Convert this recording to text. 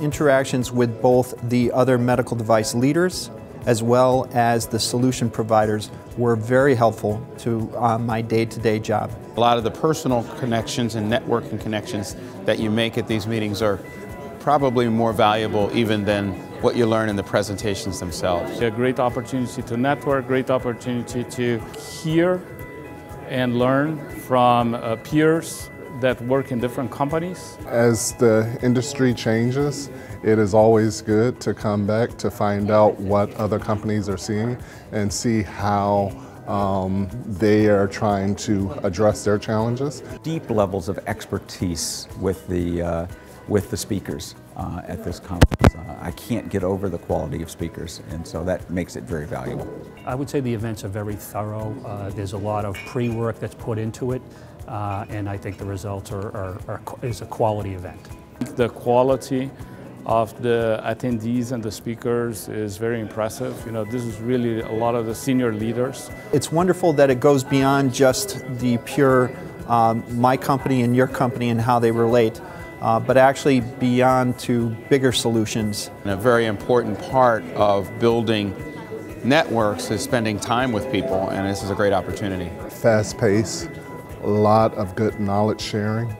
interactions with both the other medical device leaders as well as the solution providers were very helpful to my day-to-day job. A lot of the personal connections and networking connections that you make at these meetings are probably more valuable even than what you learn in the presentations themselves. A great opportunity to network, great opportunity to hear and learn from peers that work in different companies. As the industry changes, it is always good to come back to find out what other companies are seeing and see how they are trying to address their challenges. Deep levels of expertise with the speakers at this conference. I can't get over the quality of speakers, and so that makes it very valuable. I would say the events are very thorough. There's a lot of pre-work that's put into it, and I think the results is a quality event. The quality of the attendees and the speakers is very impressive. You know, this is really a lot of the senior leaders. It's wonderful that it goes beyond just the pure my company and your company and how they relate. But actually beyond to bigger solutions. And a very important part of building networks is spending time with people, and this is a great opportunity. Fast pace, a lot of good knowledge sharing,